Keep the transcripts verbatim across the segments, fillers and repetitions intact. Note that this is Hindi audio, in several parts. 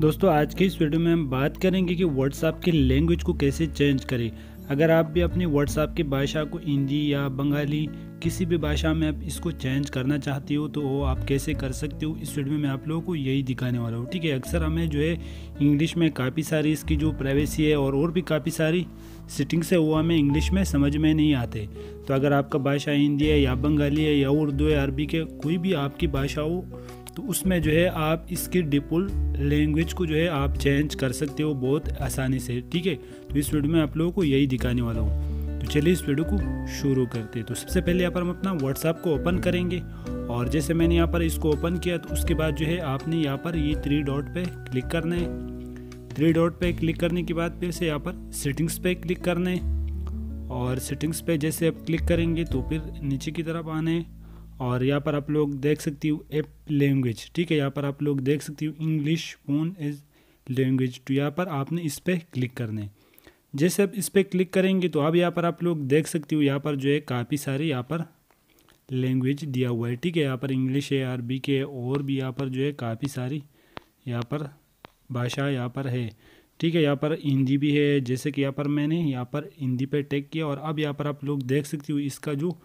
दोस्तों आज के इस वीडियो में हम बात करेंगे कि WhatsApp की लैंग्वेज को कैसे चेंज करें। अगर आप भी अपनी WhatsApp की भाषा को हिंदी या बंगाली किसी भी भाषा में आप इसको चेंज करना चाहते हो तो वो आप कैसे कर सकते हो, इस वीडियो में मैं आप लोगों को यही दिखाने वाला हूँ। ठीक है, अक्सर हमें जो है इंग्लिश में काफ़ी सारी इसकी जो प्राइवेसी है और और भी काफ़ी सारी सेटिंग्स है वो हमें इंग्लिश में समझ में नहीं आते। तो अगर आपका भाषा हिंदी है या बंगाली है या उर्दू है, अरबी के कोई भी आपकी भाषा हो तो उसमें जो है आप इसकी डिफ़ॉल्ट लैंग्वेज को जो है आप चेंज कर सकते हो बहुत आसानी से। ठीक है, तो इस वीडियो में आप लोगों को यही दिखाने वाला हूँ। तो चलिए इस वीडियो को शुरू करते हैं। तो सबसे पहले यहाँ पर हम अपना WhatsApp को ओपन करेंगे और जैसे मैंने यहाँ पर इसको ओपन किया तो उसके बाद जो है आपने यहाँ पर ये थ्री डॉट पे क्लिक करना है। थ्री डॉट पे क्लिक करने के बाद फिर से यहाँ पर सेटिंग्स पे क्लिक करना है और सेटिंग्स पे जैसे आप क्लिक करेंगे तो फिर नीचे की तरफ आना है और यहाँ पर आप लोग देख सकती हो ऐप लैंग्वेज। ठीक है, यहाँ पर आप लोग देख सकती हो इंग्लिश फोन एज लैंग्वेज। तो यहाँ पर आपने इस पर क्लिक करना है। जैसे आप इस पर क्लिक करेंगे तो अब यहाँ पर आप लोग देख सकती हो यहाँ पर जो है काफ़ी सारे यहाँ पर लैंग्वेज दिया हुआ है। ठीक है, यहाँ पर इंग्लिश है, अरबी के है और भी यहाँ पर जो है काफ़ी सारी यहाँ पर भाषा यहाँ पर है। ठीक है, यहाँ पर हिंदी भी है, जैसे कि यहाँ पर मैंने यहाँ पर हिंदी पर टैग किया और अब यहाँ पर आप लोग देख सकती हो इसका जो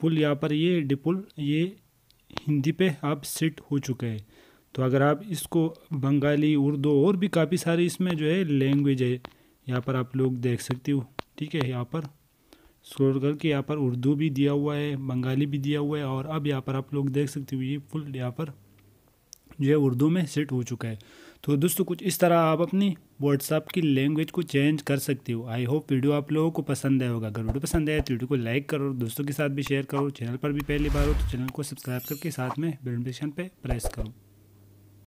पुल यहाँ पर ये डिपुल ये हिंदी पे आप सेट हो चुका है। तो अगर आप इसको बंगाली उर्दू और भी काफ़ी सारी इसमें जो है लैंग्वेज है यहाँ पर आप लोग देख सकते हो। ठीक है, यहाँ पर स्क्रॉल करके यहाँ पर उर्दू भी दिया हुआ है, बंगाली भी दिया हुआ है और अब यहाँ पर आप लोग देख सकते हो ये फुल यहाँ पर जो है उर्दू में सेट हो चुका है। तो दोस्तों कुछ इस तरह आप अपनी WhatsApp की लैंग्वेज को चेंज कर सकते हो। आई होप वीडियो आप लोगों को पसंद आया होगा। अगर वीडियो पसंद आया तो वीडियो को लाइक करो, दोस्तों के साथ भी शेयर करो। चैनल पर भी पहली बार हो तो चैनल को सब्सक्राइब करके साथ में बेल नोटिफिकेशन पे प्रेस करो।